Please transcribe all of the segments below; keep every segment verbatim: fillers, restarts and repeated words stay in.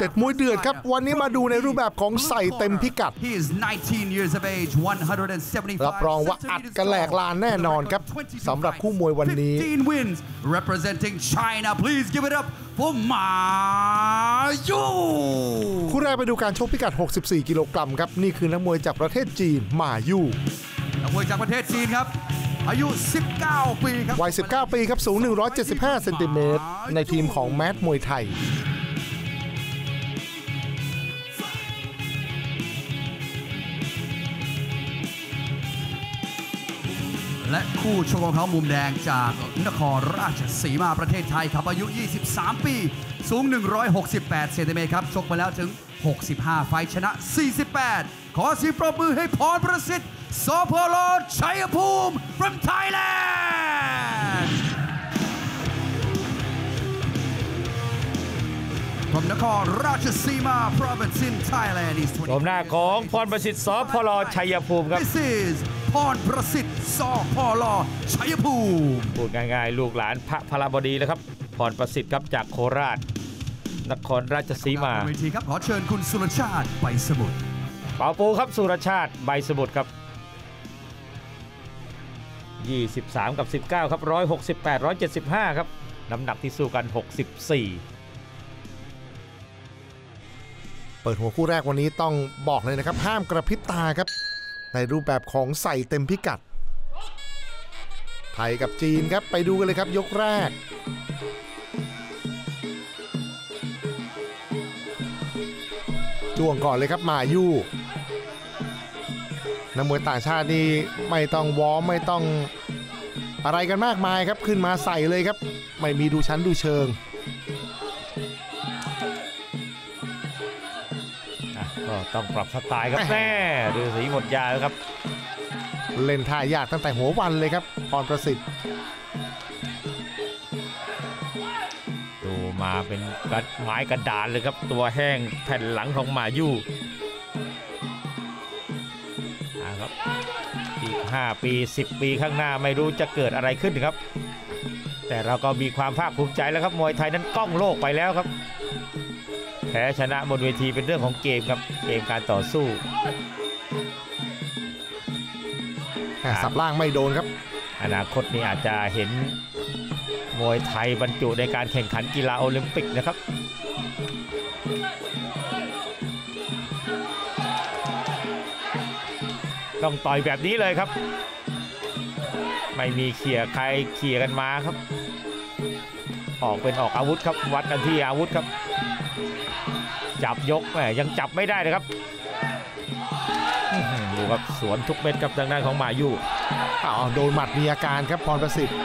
เด็ดมวยเดือดครับวันนี้มาดูในรูปแบบของใส่เต็มพิกัดรับรองว่าอัดกันแหลกลานแน่นอนครับสำหรับคู่มวยวันนี้คู่แรกไปดูการชกพิกัดหกสิบสี่กิโลกรัมครับนี่คือนักมวยจากประเทศจีนมายูนักมวยจากประเทศจีนครับอายุสิบเก้าปีครับวัยสิบเก้าปีครับสูงหนึ่งร้อยเจ็ดสิบห้าเซนติเมตรในทีมของแมทมวยไทยและคู่ชกของเขามุมแดงจากนครราชสีมาประเทศไทยครับอายุยี่สิบสามปีสูงหนึ่งร้อยหกสิบแปดเซนติเมตรครับชกมาแล้วถึงหกสิบห้าไฟชนะสี่สิบแปดขอเสียงปรบมือให้พรประสิทธิ์สพลชัยภูมิ from Thailand from นครราชสีมา province in Thailand ชมหน้าของพรประสิทธิ์สพลชัยภูมิครับพรประสิทธิ์สพลชัยภูมิพูดง่ายๆลูกหลานพระพลบดีนะครับพรประสิทธิ์ครับจากโคราชนครราชสีมาเวทีครับขอเชิญคุณสุรชาติใบสมุทรเป่าปูครับสุรชาติใบสมุทรครับยี่สิบสามกับสิบเก้าครับหนึ่งร้อยหกสิบแปด หนึ่งร้อยเจ็ดสิบห้าครับน้ำหนักที่สู้กันหกสิบสี่เปิดหัวคู่แรกวันนี้ต้องบอกเลยนะครับห้ามกระพริบตาครับในรูปแบบของใส่เต็มพิกัดไทยกับจีนครับไปดูกันเลยครับยกแรกจ้วงก่อนเลยครับมายู่นักมวยต่างชาตินี่ไม่ต้องวอร์มไม่ต้องอะไรกันมากมายครับขึ้นมาใส่เลยครับไม่มีดูชั้นดูเชิงก็ต้องปรับสไตล์ครับแน่ดูสีหมดยาแล้วครับเล่นท่ายากตั้งแต่หัววันเลยครับพรประสิทธิ์ดูมาเป็นกัดไม้กระดานเลยครับตัวแห้งแผ่นหลังของมายู่ครับอีกห้าปีสิบปีข้างหน้าไม่รู้จะเกิดอะไรขึ้นครับแต่เราก็มีความภาคภูมิใจแล้วครับมวยไทยนั้นก้องโลกไปแล้วครับแพ้ชนะบนเวทีเป็นเรื่องของเกมครับเกมการต่อสู้สับล่างไม่โดนครับอนาคตนี้อาจจะเห็นมวยไทยบรรจุในการแข่งขันกีฬาโอลิมปิกนะครับต้องต่อยแบบนี้เลยครับไม่มีเขี่ยใครเขี่ยกันมาครับออกเป็นออกอาวุธครับวัดกันที่อาวุธครับจับยกแม่ยังจับไม่ได้นะครับดูครับสวนทุกเม็ดกับทางด้านของมายูอ้าวโดนหมัดมีอาการครับพรประสิทธิ์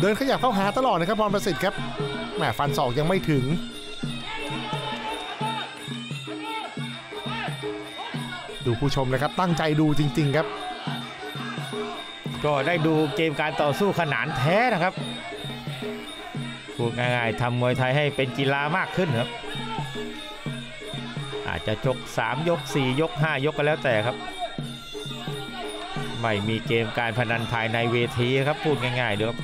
เดินขยับเข้าหาตลอดนะครับพรประสิทธิ์ครับแม่ฟันศอกยังไม่ถึงดูผู้ชมนะครับตั้งใจดูจริงๆครับก็ได้ดูเกมการต่อสู้ขนานแท้นะครับพูดง่ายๆทำมวยไทยให้เป็นกีฬามากขึ้นครับอาจจะชกสามยกสี่ยกห้ายกก็แล้วแต่ครับไม่มีเกมการพนันภายในเวทีครับพูดง่ายๆเด้อครับ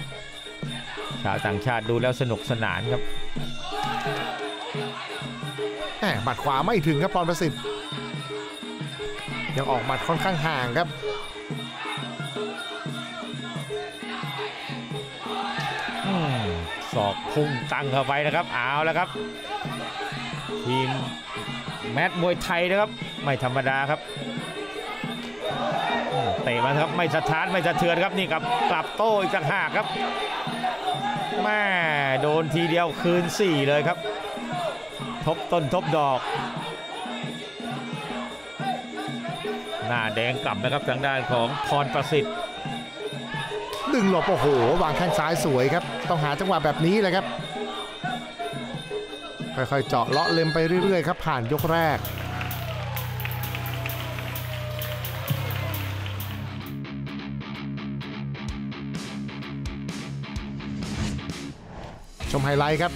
ชาวต่างชาติดูแล้วสนุกสนานครับแหมหมัดขวาไม่ถึงครับพรประสิทธิ์ยังออกหมัดค่อนข้างห่างครับศอกพุ่งตั้งเข้าไปนะครับเอาแล้วครับทีมแมทมวยไทยนะครับไม่ธรรมดาครับเตะมาครับไม่สะท้านไม่สะเทือนครับนี่ครับกลับโต้อีกต่างหากครับแม่โดนทีเดียวคืนสี่เลยครับทบต้นทบดอกหน้าแดงกลับนะครับทางด้านของพรประสิทธิ์ดึงหลบโอ้โหวางแข้งซ้ายสวยครับต้องหาจังหวะแบบนี้เลยครับค่อยๆเจาะเลาะเล็มไปเรื่อยๆครับผ่านยกแรกชมไฮไลท์ครับ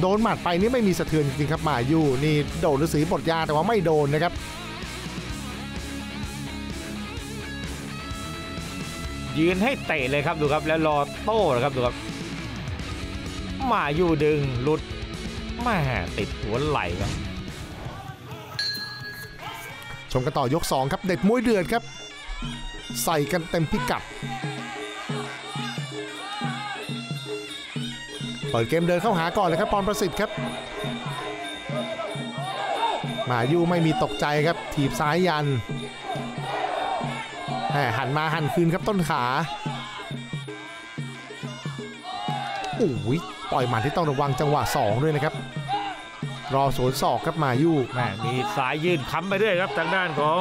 โดนหมัดไปนี่ไม่มีสะเทือนจริงๆครับมายูนี่โดนฤาษีบทยาแต่ว่าไม่โดนนะครับ ยืนให้เตะเลยครับดูครับแล้วรอโต้นะครับดูครับมาอยู่ดึงหลุดแม่ติดหัวไหลครับชมกันต่อยกสองครับเด็ดมวยเดือดครับใส่กันเต็มพิกัดเปิดเกมเดินเข้าหาก่อนเลยครับปอนประสิทธิ์ครับมาอยู่ไม่มีตกใจครับถีบซ้ายยันหันมาหันคืนครับต้นขาโอ้ยปล่อยหมัดที่ต้องระวังจังหวะสองด้วยนะครับรอสวนศอกครับมาอยู่มีสายยืนค้ำไปด้วยครับทางด้านของ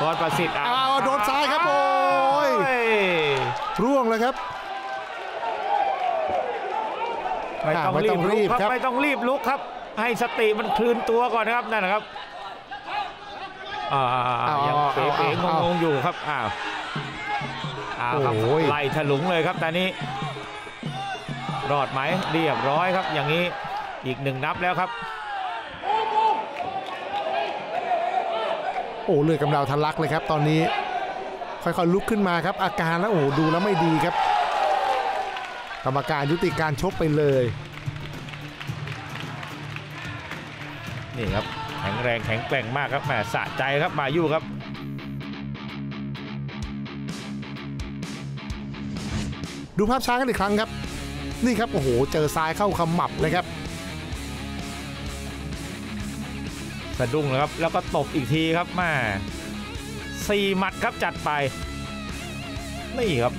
ปอนประสิทธิ์อ้าวโดนซ้ายครับโอ้ยร่วงเลยครับไม่ต้องรีบครับไม่ต้องรีบลุกครับให้สติมันคลืนตัวก่อนนะครับนั่นนะครับอ่ายังเป๋ๆงงๆอยู่ครับอ้าวอ้าวครับไล่ถลุงเลยครับตอนนี้รอดไหมเรียบร้อยครับอย่างนี้อีกหนึ่งนับแล้วครับโอ้เลือดกำเดาทะลักเลยครับตอนนี้ค่อยๆลุกขึ้นมาครับอาการแล้วโอ้ดูแล้วไม่ดีครับกรรมการยุติการชกไปเลยนี่ครับแข็งแรงแข็งแกร่งมากครับแหมสะใจครับมาอยู่ครับดูภาพช้ากันอีกครั้งครับนี่ครับโอ้โหเจอซ้ายเข้าขมับเลยครับสะดุ้งเลยครับแล้วก็ตบอีกทีครับแหมสี่หมัดครับจัดไปนี่ครับ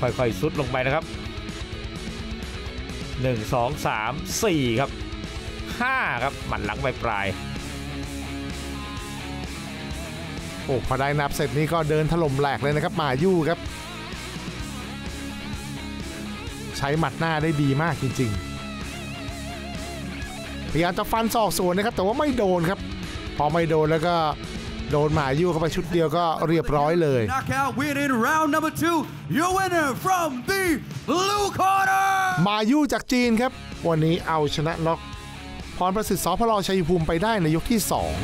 ค่อยๆซุดลงไปนะครับหนึ่ง สอง สาม สี่ครับห้าครับหมัดหลังไปปลายโอ้พอได้นับเสร็จนี้ก็เดินถล่มแหลกเลยนะครับมายู่ครับใช้หมัดหน้าได้ดีมากจริงๆพยายามจะฟันศอกสวนนะครับแต่ว่าไม่โดนครับพอไม่โดนแล้วก็โดนหมายู่เข้าไปชุดเดียวก็เรียบร้อยเลย Knockout win in round number two your winner from the blue corner หมายู่จากจีนครับวันนี้เอาชนะน็อกพรประสิทธิ์ สภล.ชัยภูมิไปได้ในยกที่สอง